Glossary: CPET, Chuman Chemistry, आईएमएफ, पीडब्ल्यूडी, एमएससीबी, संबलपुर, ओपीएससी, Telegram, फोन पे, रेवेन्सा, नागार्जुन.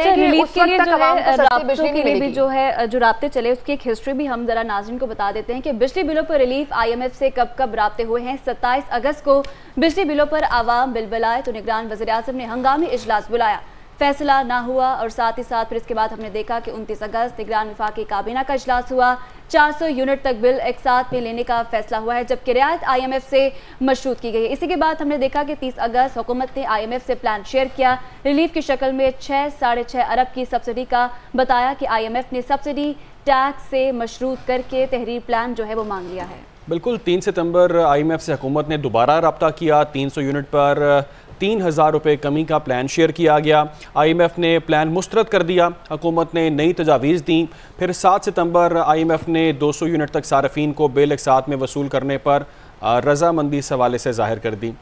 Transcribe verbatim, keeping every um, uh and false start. Relief के लिए जो है राब्तों के लिए भी जो है जो राब्ते चले उसकी एक हिस्ट्री भी हम जरा नाज़रीन को बता देते हैं कि बिजली बिलों पर रिलीफ आईएमएफ से कब कब राब्ते हुए हैं। सत्ताईस अगस्त को बिजली बिलों पर आवाम बिलबलाए तो निगरान वज़ीर-ए-आज़म ने हंगामी इजलास बुलाया, फैसला ना हुआ। और साथ ही साथ फिर इसके बाद हमने देखा कि उनतीस अगस्त निगरान वफाकी काबीना का इजलास हुआ, चार सौ यूनिट तक बिल एक साथ में लेने का फैसला हुआ है जबकि रियायत आईएमएफ से मशरूत की गई है। इसी के बाद हमने देखा कि तीस अगस्त हुकूमत ने आईएमएफ से प्लान शेयर किया, रिलीफ की शक्ल में छः साढ़े छः अरब की सब्सिडी का बताया कि आईएमएफ ने सब्सिडी टैक्स से मशरूत करके तहरीर प्लान जो है वो मांग लिया है। बिल्कुल तीन सितम्बर आईएमएफ से हुकूमत ने दोबारा रब्ता किया, तीन सौ यूनिट पर तीन हज़ार रुपये कमी का प्लान शेयर किया गया, आईएमएफ ने प्लान मुस्तरद कर दिया, हुकूमत ने नई तजावीज़ दी। फिर सात सितंबर आईएमएफ ने दो सौ यूनिट तक सार्फिन को बिल एक साथ में वसूल करने पर रजामंदी इस हवाले से जाहिर कर दी।